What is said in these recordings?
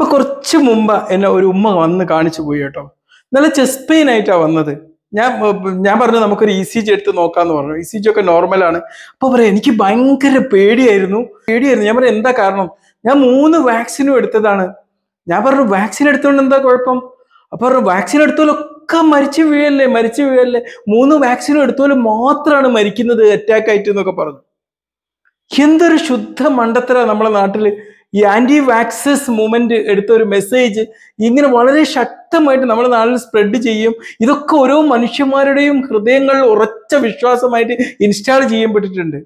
അപ്പോൾ കുറച്ച് മുമ്പ് എന്നെ ഒരു ഉമ്മ വന്ന് കാണിച്ചു പോയി കേട്ടോ. നല്ല ചെസ്റ്റ് പെയിൻ ആയിട്ടാണ് വന്നത്. ഞാൻ പറഞ്ഞു നമുക്കൊരു ECG എടുത്ത് നോക്കാന്ന് പറഞ്ഞു. ECG ഒക്കെ നോർമലാണ്. അപ്പൊ പറയാം എനിക്ക് ഭയങ്കര പേടിയായിരുന്നു. ഞാൻ പറയാം എന്താ കാരണം, ഞാൻ 3 വാക്സിനും എടുത്തതാണ്. ഞാൻ പറഞ്ഞു വാക്സിൻ എടുത്തോണ്ട് എന്താ കുഴപ്പം? അപ്പൊ പറഞ്ഞു വാക്സിൻ എടുത്തോലൊക്കെ മരിച്ചു വീഴല്ലേ, 3 വാക്സിനും എടുത്തോലും മാത്രമാണ് മരിക്കുന്നത് അറ്റാക്ക് ആയിട്ട് എന്നൊക്കെ പറഞ്ഞു. എന്തൊരു ശുദ്ധ മണ്ടത്തര നമ്മളെ നാട്ടില് ഈ ആന്റി വാക്സസ് മൂവ്മെന്റ് എടുത്ത ഒരു മെസ്സേജ് ഇങ്ങനെ വളരെ ശക്തമായിട്ട് നമ്മുടെ നാട്ടിൽ സ്പ്രെഡ് ചെയ്യും. ഇതൊക്കെ ഓരോ മനുഷ്യന്മാരുടെയും ഹൃദയങ്ങളിൽ ഉറച്ച വിശ്വാസമായിട്ട് ഇൻസ്റ്റാൾ ചെയ്യപ്പെട്ടിട്ടുണ്ട്.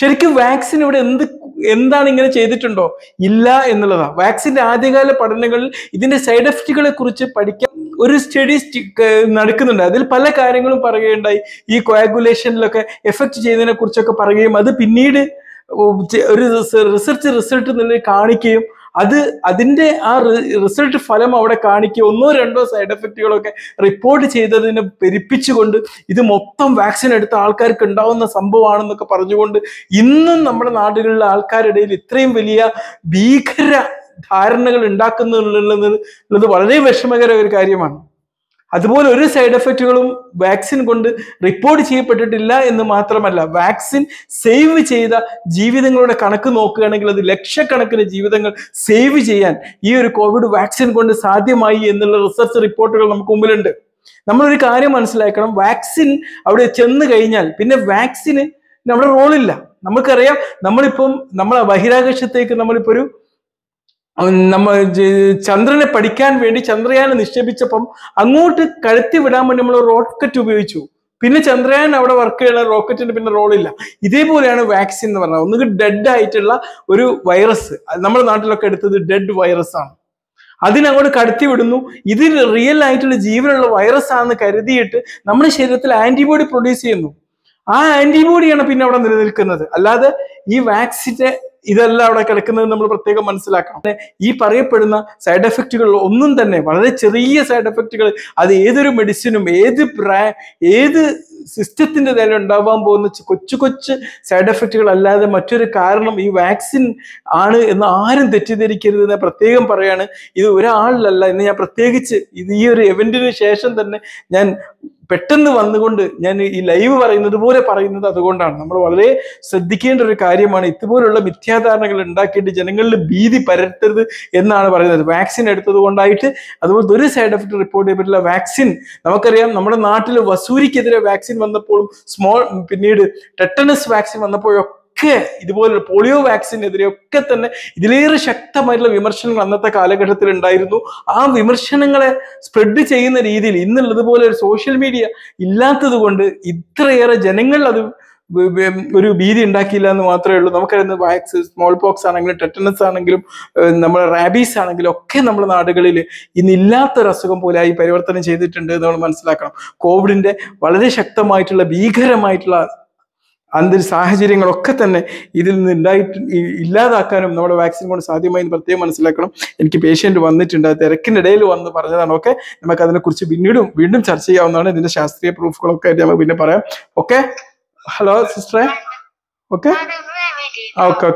ശരിക്കും വാക്സിൻ ഇവിടെ എന്താണ് ഇങ്ങനെ ചെയ്തിട്ടുണ്ടോ? ഇല്ല എന്നുള്ളതാണ്. വാക്സിന്റെ ആദ്യകാല പഠനങ്ങളിൽ ഇതിന്റെ സൈഡ് എഫക്റ്റുകളെ കുറിച്ച് പഠിക്കാൻ ഒരു സ്റ്റഡി നടക്കുന്നുണ്ട്. അതിൽ പല കാര്യങ്ങളും പറയുകയുണ്ടായി. ഈ കോയാഗുലേഷനിലൊക്കെ എഫക്റ്റ് ചെയ്യുന്നതിനെ കുറിച്ചൊക്കെ പറയുകയും അത് പിന്നീട് ഒരു റിസർച്ച് റിസൾട്ട് കാണിക്കുകയും അതിന്റെ ആ റിസൾട്ട് ഫലം അവിടെ കാണിക്കുക 1-2 സൈഡ് എഫക്റ്റുകളൊക്കെ റിപ്പോർട്ട് ചെയ്തതിനെ പെരുപ്പിച്ചുകൊണ്ട് ഇത് മൊത്തം വാക്സിൻ എടുത്ത ആൾക്കാർക്ക് ഉണ്ടാവുന്ന സംഭവമാണെന്നൊക്കെ പറഞ്ഞുകൊണ്ട് ഇന്നും നമ്മുടെ നാടുകളിലെ ആൾക്കാരുടെ ഇടയിൽ ഇത്രയും വലിയ ഭീകര ധാരണകൾ ഉണ്ടാക്കുന്നത് വളരെ വിഷമകരമായ ഒരു കാര്യമാണ്. അതുപോലെ ഒരു സൈഡ് എഫക്റ്റുകളും വാക്സിൻ കൊണ്ട് റിപ്പോർട്ട് ചെയ്യപ്പെട്ടിട്ടില്ല എന്ന് മാത്രമല്ല, വാക്സിൻ സേവ് ചെയ്ത ജീവിതങ്ങളുടെ കണക്ക് നോക്കുകയാണെങ്കിൽ അത് ലക്ഷക്കണക്കിന് ജീവിതങ്ങൾ സേവ് ചെയ്യാൻ ഈ ഒരു കോവിഡ് വാക്സിൻ കൊണ്ട് സാധ്യമായി എന്നുള്ള റിസർച്ച് റിപ്പോർട്ടുകൾ നമുക്ക് മുമ്പിലുണ്ട്. നമ്മളൊരു കാര്യം മനസ്സിലാക്കണം, വാക്സിൻ അവിടെ ചെന്ന് കഴിഞ്ഞാൽ പിന്നെ വാക്സിന് നമ്മുടെ റോളില്ല. നമുക്കറിയാം, നമ്മളെ ബഹിരാകാശത്തേക്ക് നമ്മളിപ്പൊരു നമ്മൾ ചന്ദ്രനെ പഠിക്കാൻ വേണ്ടി ചന്ദ്രയാനെ നിക്ഷേപിച്ചപ്പം അങ്ങോട്ട് കടത്തി വിടാൻ വേണ്ടി നമ്മൾ റോക്കറ്റ് ഉപയോഗിച്ചു. പിന്നെ ചന്ദ്രയാൻ അവിടെ വർക്ക് ചെയ്യണ റോക്കറ്റിന് പിന്നെ റോളില്ല. ഇതേപോലെയാണ് വാക്സിൻ എന്ന് പറഞ്ഞത്. ഒന്നുകിൽ ഡെഡ് ആയിട്ടുള്ള ഒരു വൈറസ്, നമ്മുടെ നാട്ടിലൊക്കെ എടുത്തത് ഡെഡ് വൈറസ് ആണ്, അതിനങ്ങോട്ട് കടത്തി വിടുന്നു. ഇതിൽ റിയൽ ആയിട്ടുള്ള ജീവനുള്ള വൈറസ് ആണെന്ന് കരുതിയിട്ട് നമ്മുടെ ശരീരത്തിൽ ആന്റിബോഡി പ്രൊഡ്യൂസ് ചെയ്യുന്നു. ആ ആന്റിബോഡിയാണ് പിന്നെ അവിടെ നിലനിൽക്കുന്നത്. അല്ലാതെ ഈ വാക്സിന്റെ ഇതെല്ലാം അവിടെ കിടക്കുന്നത് നമ്മൾ പ്രത്യേകം മനസ്സിലാക്കണം. ഈ പറയപ്പെടുന്ന സൈഡ് എഫക്റ്റുകൾ ഒന്നും തന്നെ വളരെ ചെറിയ സൈഡ് എഫക്റ്റുകൾ, അത് ഏതൊരു മെഡിസിനും ഏത് സിസ്റ്റത്തിന്റെ തന്നെ ഉണ്ടാവാൻ പോകുന്ന കൊച്ചു സൈഡ് എഫക്റ്റുകൾ അല്ലാതെ മറ്റൊരു കാരണം ഈ വാക്സിൻ ആണ് എന്ന് ആരും തെറ്റിദ്ധരിക്കരുത് എന്ന് പ്രത്യേകം പറയാണ്. ഇത് ഒരാളിലല്ല, ഇന്ന് ഞാൻ പ്രത്യേകിച്ച് ഈ ഒരു ഇവന്റിന് ശേഷം തന്നെ ഞാൻ പെട്ടെന്ന് വന്നുകൊണ്ട് ഞാൻ ഈ ലൈവ് പറയുന്നത് അതുകൊണ്ടാണ്. നമ്മൾ വളരെ ശ്രദ്ധിക്കേണ്ട ഒരു കാര്യമാണ്. ഇതുപോലുള്ള മിഥ്യാധാരണകൾ ഉണ്ടാക്കിയിട്ട് ജനങ്ങളിൽ ഭീതി പരത്തരുത് എന്നാണ് പറയുന്നത്. വാക്സിൻ എടുത്തത് കൊണ്ടായിട്ട് അതുപോലത്തെ ഒരു സൈഡ് എഫക്റ്റ് റിപ്പോർട്ട് ചെയ്യപ്പെട്ടില്ല. വാക്സിൻ നമുക്കറിയാം, നമ്മുടെ നാട്ടിൽ വസൂരിക്കെതിരെ വാക്സിൻ വന്നപ്പോഴും പിന്നീട് ടെറ്റനസ് വാക്സിൻ വന്നപ്പോഴും ഒക്കെ ഇതുപോലുള്ള പോളിയോ വാക്സിനെതിരെയൊക്കെ തന്നെ ഇതിലേറെ ശക്തമായിട്ടുള്ള വിമർശനങ്ങൾ അന്നത്തെ കാലഘട്ടത്തിൽ ഉണ്ടായിരുന്നു. ആ വിമർശനങ്ങളെ സ്പ്രെഡ് ചെയ്യുന്ന രീതിയിൽ ഇന്നുള്ളതുപോലെ ഒരു സോഷ്യൽ മീഡിയ ഇല്ലാത്തത് കൊണ്ട് ഇത്രയേറെ ജനങ്ങൾ അത് ഒരു ഭീതി ഉണ്ടാക്കിയില്ല എന്ന് മാത്രമേ ഉള്ളൂ. നമുക്കറിയുന്ന വാക്സിൻ സ്മോൾ പോക്സ് ആണെങ്കിലും ടെറ്റനസ് ആണെങ്കിലും നമ്മുടെ റാബീസ് ആണെങ്കിലും ഒക്കെ നമ്മുടെ നാടുകളിൽ ഇന്നില്ലാത്തൊരു അസുഖം പോലെ ആയി പരിവർത്തനം ചെയ്തിട്ടുണ്ട് നമ്മൾ മനസ്സിലാക്കണം. കോവിഡിന്റെ വളരെ ശക്തമായിട്ടുള്ള ഭീകരമായിട്ടുള്ള സാഹചര്യങ്ങളൊക്കെ തന്നെ ഇതിൽ നിന്ന് ഇല്ലാതാക്കാനും നമ്മുടെ വാക്സിൻ കൊണ്ട് സാധ്യമായി എന്ന് പ്രത്യേകം മനസ്സിലാക്കണം. എനിക്ക് പേഷ്യന്റ് വന്നിട്ടുണ്ട്, തിരക്കിനിടയിൽ വന്ന് പറഞ്ഞതാണ്. ഓക്കെ, നമുക്ക് അതിനെക്കുറിച്ച് വീണ്ടും ചർച്ച ചെയ്യാവുന്നതാണ്. ഇതിന്റെ ശാസ്ത്രീയ പ്രൂഫുകളൊക്കെ ആയിട്ട് നമുക്ക് പിന്നെ പറയാം. ഓക്കെ, ഹലോ സിസ്റ്ററെ. Okay okay.